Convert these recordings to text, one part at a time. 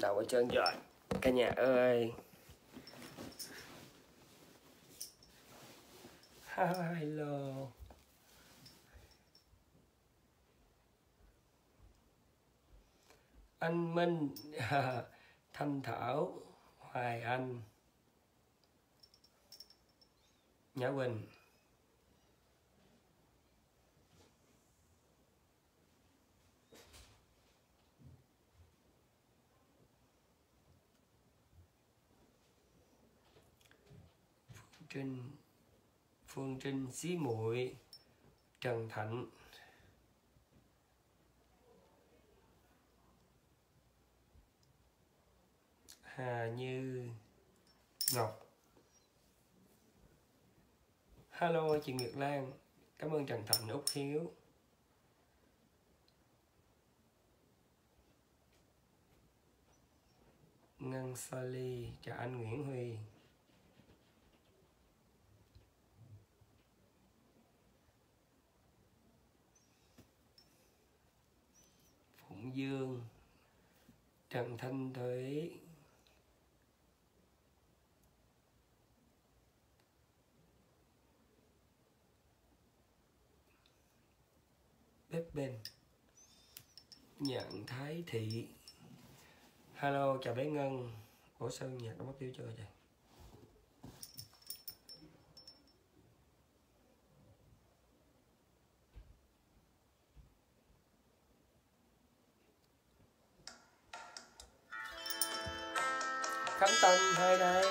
Đậu ở trơn rồi. Cả nhà ơi. Hello. Anh Minh, Thanh Thảo, Hoài Anh, Nhỏ Quỳnh. Phương Trinh, Xí Muội, Trần Thạnh, Hà Như Ngọc. Hello chị Nguyệt Lan, cảm ơn Trần Thạnh, Úc Hiếu. Ngân Sally, chào anh Nguyễn Huy. Phụng Dương, Trần Thanh Thủy, Bếp Bên, Nhận Thái Thị. Hello, chào bé Ngân. Bổ Sơn Nhạc đã mất tiêu chưa trời? Khánh Tâm hai đây.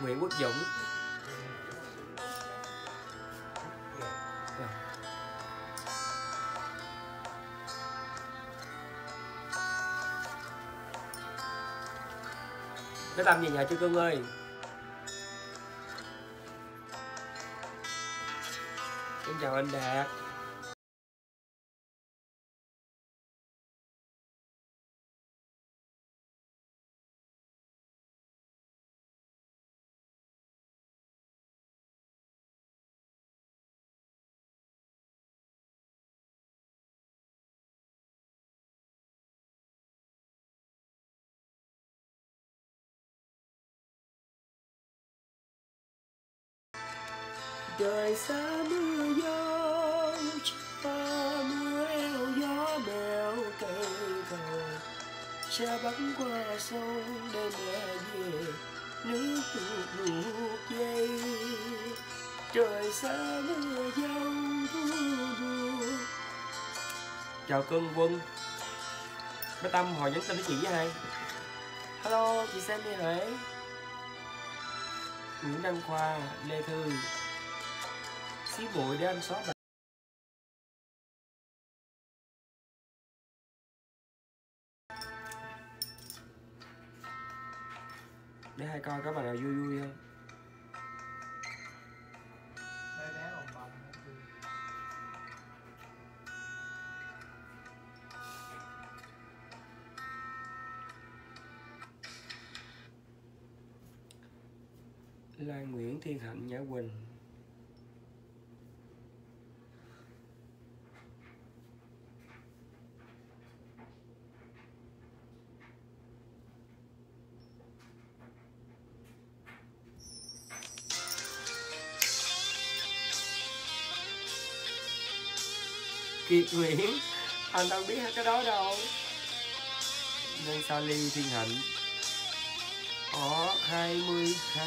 Nguyễn Quốc Dũng. Nó làm gì nhà chưa cưng ơi? Xin chào anh Đạt. Đời xa mưa gió, mưa eo gió bèo cây. Xe bắn qua sông đêm lẻ về, nước tuột luộc dây. Trời xa mưa giông thu buồn. Chào Cương Quân. Bé Tâm hồi nhắn tin với chị với hai. Hello chị Sandy Huệ, Nguyễn Đăng Khoa, Lê Thư. Xí bụi để anh xóa bài. Để hai coi có bài nào vui vui không. Là Nguyễn Thiên Hạnh, Nhỏ Quỳnh. Kiệt Nguyễn, anh đâu biết hết cái đó đâu. Nên Sally Thiên Hạnh. Ở 26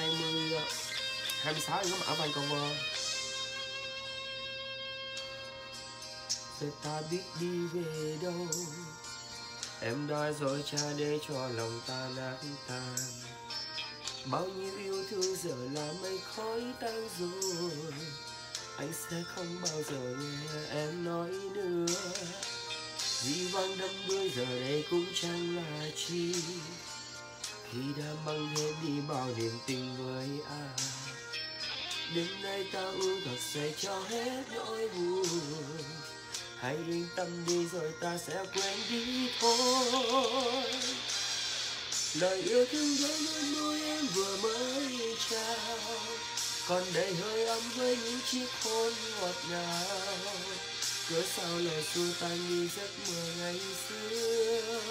em có mở ban cover. Để ta biết đi về đâu. Em đói rồi cha để cho lòng ta nát tan. Bao nhiêu yêu thương giờ là mây khói tan rồi. Anh sẽ không bao giờ nghe em nói nữa. Dĩ vãng đắm đuối giờ đây cũng chẳng là chi. Khi đã mang hết đi bao niềm tình với ai. Đêm nay ta uống thật say cho hết nỗi buồn. Hãy yên tâm đi rồi ta sẽ quên đi thôi. Lời yêu thương đến nơi môi em vừa mới trao. Còn đầy hơi ấm với những chiếc hôn ngọt ngào. Cớ sao lời xua tan đi giấc mơ ngày xưa.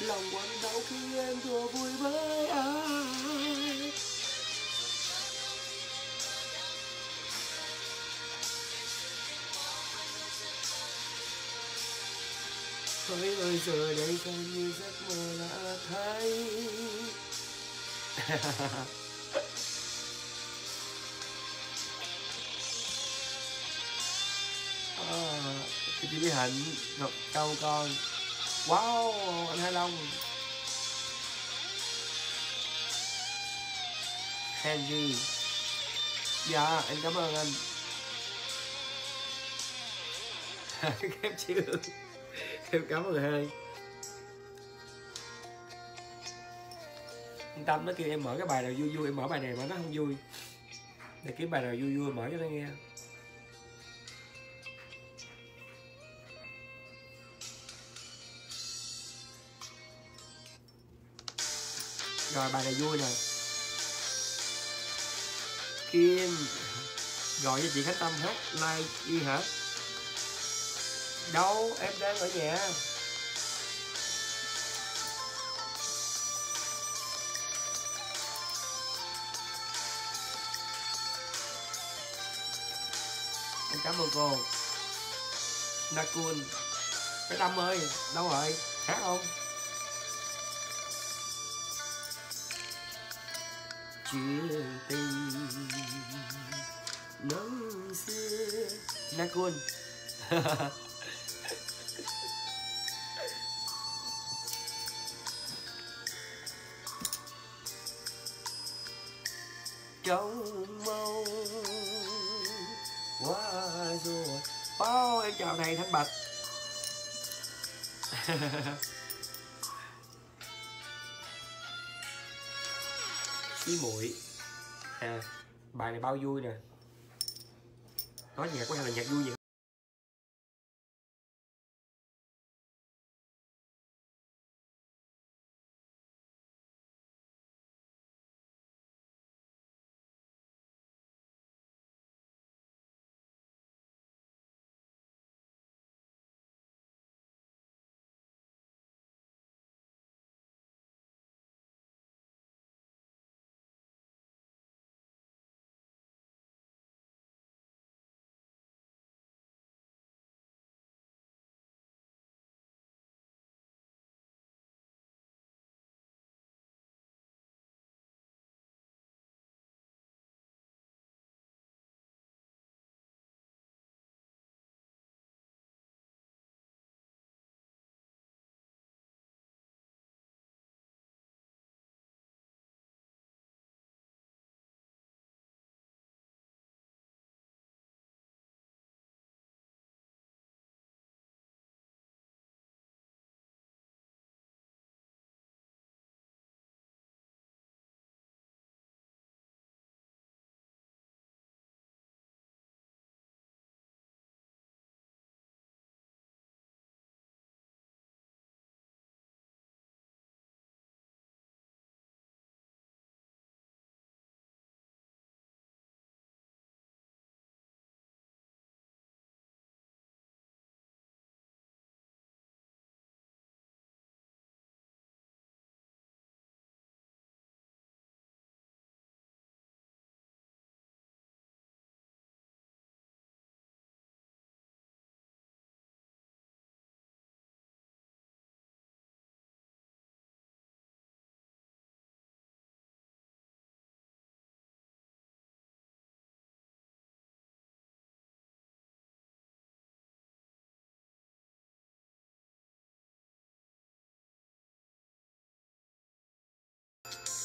Lòng quặn đau khi em thua vui với ai. Hỡi ơi giờ đây còn như giấc mơ lạ thay. Chị Mỹ Hạnh, Ngọc Châu con. Wow, anh Hải Long. Henry. Dạ, em cảm ơn anh. Em chịu. Em cảm ơn hai. Yên tâm, nó kêu em mở cái bài nào vui vui, em mở bài này mà nó không vui. Để kiếm bài nào vui vui mở cho nó nghe. Rồi bài này vui rồi. Kim gọi cho chị Khánh Tâm hát live đi hả? Đâu, em đang ở nhà. Em cảm ơn cô Nakun. Cái Tâm ơi, đâu rồi? Hát không? Chuyện tình nắng xưa Nakun. Trong mong quá rồi. Wow, em chào thầy Thân Bạch. Chí Muội à, bài này bao vui nè. Có nhạc của hay là nhạc vui vậy?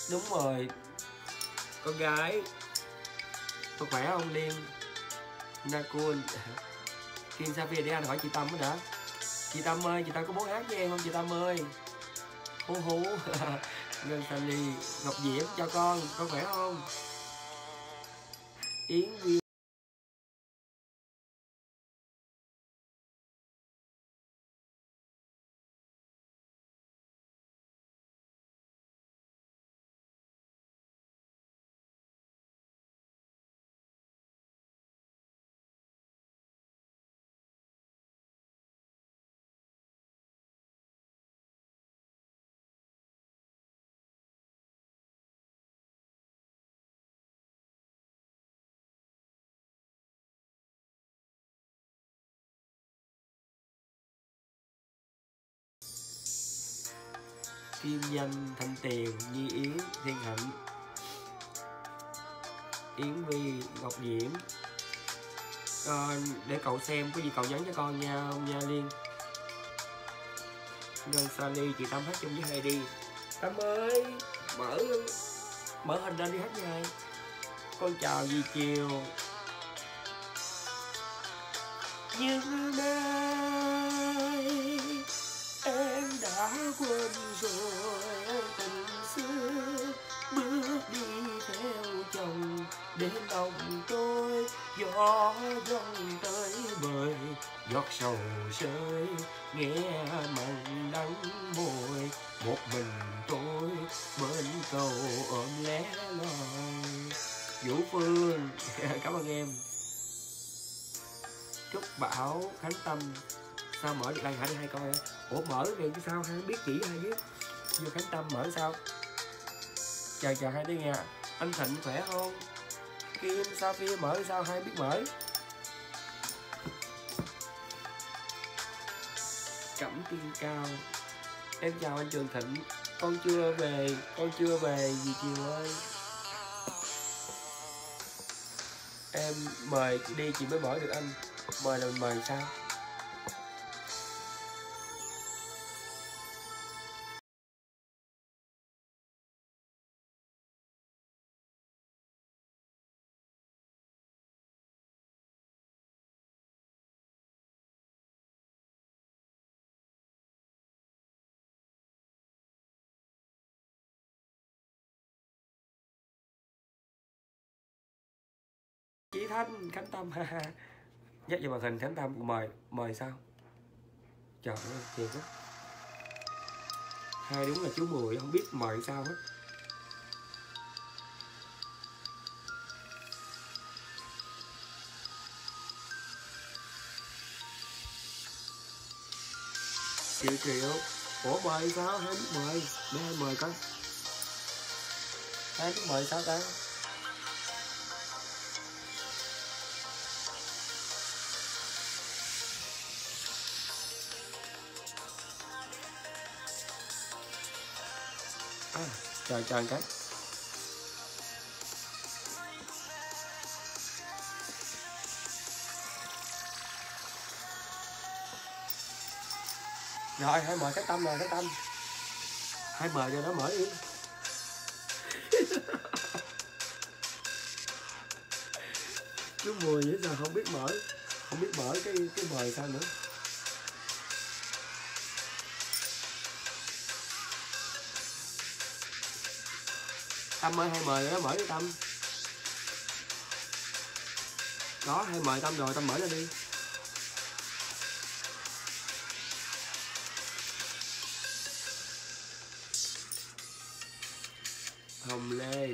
Đúng rồi. Con gái có khỏe không Liên? Nakul Kim Savia đi ăn hỏi chị Tâm đó đã. Chị Tâm ơi, chị Tâm có muốn hát với em không chị Tâm ơi? Hú hú. Ngân Sally, Ngọc Diễm cho con, có khỏe không? Yến Vi Kim Danh, Thanh Tiền, Như Ý, Thiên Hạnh, Yến Vi, Ngọc Diễm. Để cậu xem, có gì cậu nhắn cho con nha, ông nha Liên. Ngân Sally, chị Tâm hát chung với hai đi. Tâm ơi, mở hình lên đi hát nha. Con chào dì Chiều. Nhưng nay em đã quên rồi tình xưa, bước đi theo chồng đến lòng tôi gió dông tới bời, giọt sầu rơi nghe mặn đắng môi, một mình tôi bên cầu ôm lẻ loi. Vũ Phương cảm ơn em. Trúc Bảo, Khánh Tâm sao mở được đây hả? Đi hai coi. Ủa mở thì sao hai biết chỉ hai chứ. Vô Khánh Tâm mở sao? Chào chào hai đứa nha. Anh Thịnh khỏe không? Kim Sapphire mở sao hai biết mở? Cẩm Tiên Cao, em chào anh Trường Thịnh. Con chưa về dì Chiều ơi. Em mời chị đi chị mới mở được anh. Mời là mời sao? Chị Thanh, Khánh Tâm nhắc vào màn hình. Khánh Tâm mời sao? Trời ơi thiệt á, hai đúng là chú Mùi không biết mời sao hết. Triệu Triệu, ủa mời sao hai biết mời? Để hai mời con, hai biết mời sao ta? Trời trời cái rồi hãy mời Khánh Tâm rồi. Khánh Tâm hãy mời cho nó mở đi. Chú Mùi vậy sao không biết mở, cái mời sao nữa. Tâm ơi, hay mời nó mở đi Tâm. Đó, hay mời Tâm rồi, Tâm mở ra đi. Hồng Lê,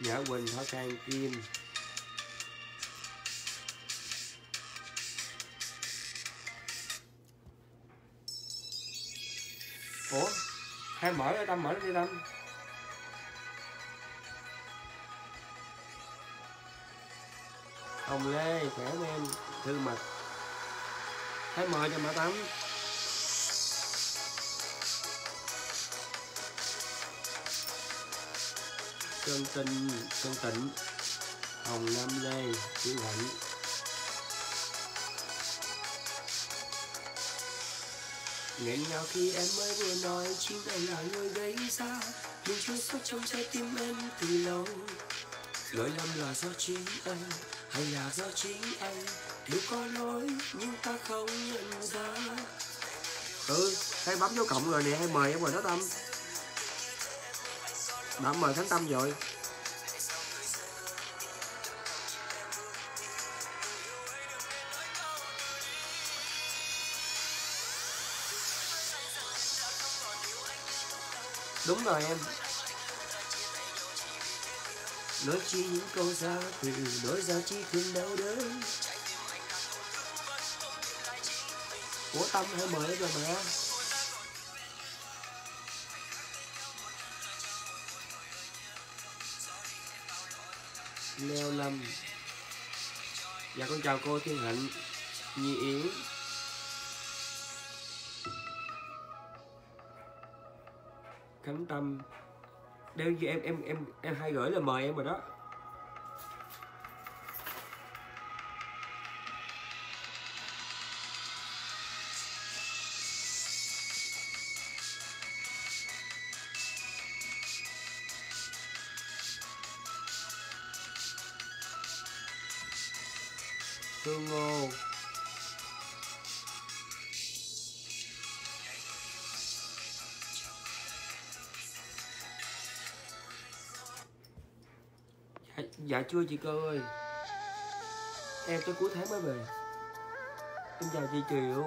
Nhỏ Quỳnh, Thoại Khang, Kim. Ủa, hay mở ra Tâm, mở ra đi Tâm. Hồng Lê, khỏe em, Thư Mật. Hãy mời cho mã Tắm. Sơn Tịnh, Hồng Nam Lê, Chí Huỷ. Ngày nào khi em mới vừa nói, chính anh là người gây ra những chút xúc trong trái tim em từ lâu. Lỗi lầm là do chính anh, hay là do chính anh thiếu có lỗi nhưng ta không nhận ra. Hay bấm dấu cộng rồi nè, hay mời em rồi đó Tâm. Đã mời Khánh Tâm rồi. Đúng rồi em. Nói chi những câu ra từ nỗi ra chi thương đau đớn. Ủa Tâm hãy mời rồi mẹ. Leo Lâm. Dạ con chào cô Thiên Hạnh, Như Ý. Khánh Tâm. Đeo như em hay gửi là mời em rồi đó. Hương Ngô. Dạ chưa chị Cơ ơi, em tới cuối tháng mới về. Em chào chị Triệu.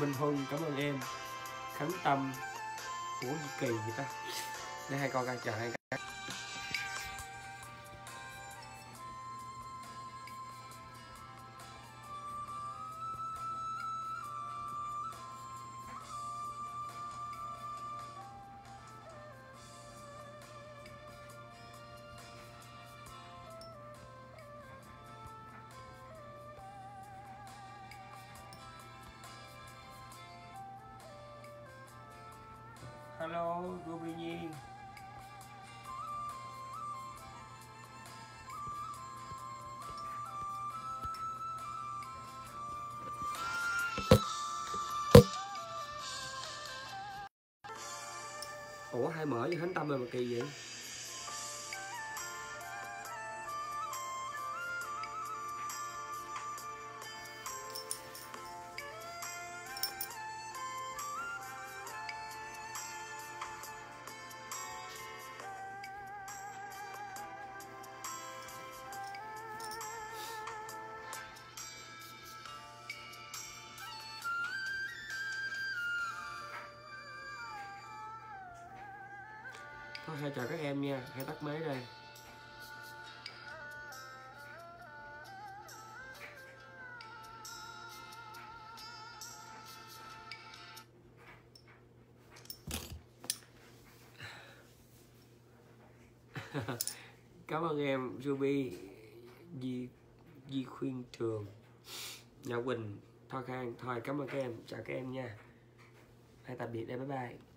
Minh Hùng cảm ơn em. Khánh Tâm. Ủa gì kỳ vậy ta. Để hai con ra chờ hai con. Hello, Ruby Nhi. Ủa hai mở với Khánh Tâm rồi mà kỳ vậy? Hay chào các em nha, hay tắt máy đây. Cảm ơn em Ruby, Duy Khuyên Thường, Nhỏ Quỳnh. Thoại Khang. Thôi, cảm ơn các em, chào các em nha. Hãy tạm biệt em, bye bye.